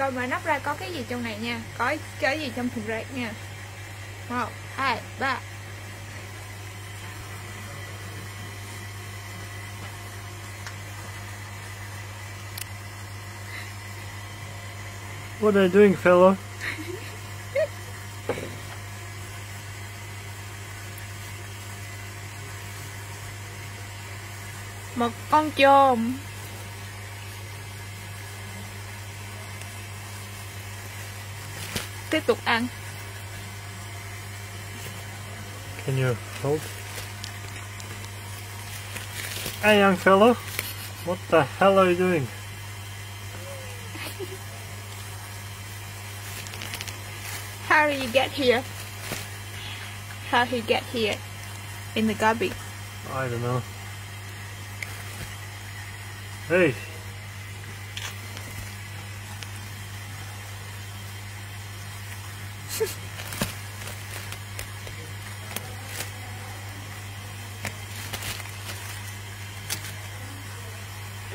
Coi mở nắp ra có cái gì trong này nha. Có cái gì trong thùng rác nha. 1, 2, 3. What are you doing, fella? Một con chồn. Tiếp tục ăn. Can you hold? Hey young fellow, what the hell are you doing? How did you get here? How did you get here? In the garbage? I don't know. Hey!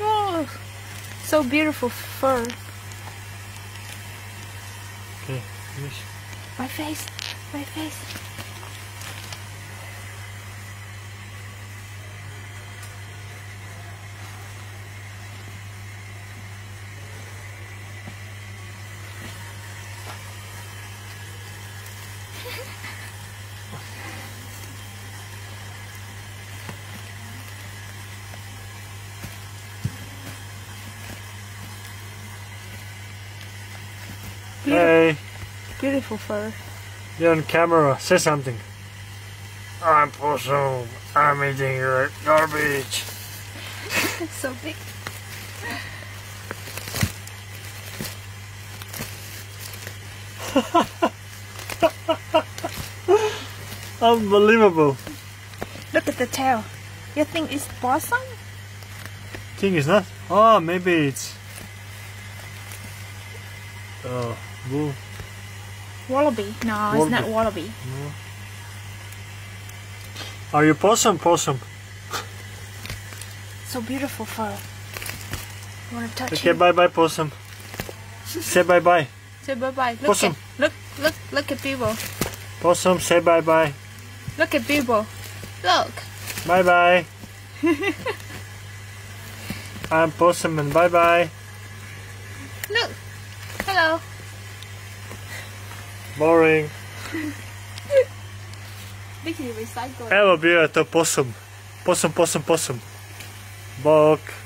Oh, so beautiful fur. Okay, finish. My face, my face. Hey. Beautiful fur. You're on camera, say something. I'm possum, I'm eating your garbage. It's so big. Unbelievable. Look at the tail. You think it's possum? I think it's not. Oh, maybe it's... Oh. Bull. Wallaby? No, wallaby. It's not wallaby. No. Are you possum? Possum. So beautiful fur. You want to touch it? Okay, bye bye, possum. Say bye bye. Say bye bye. Look possum. At, look at people. Possum, say bye bye. Look at people. Look. Bye bye. I'm possum and bye bye. Look. Hello. Boring. Have a beer at the possum. Possum, possum, possum. Bok.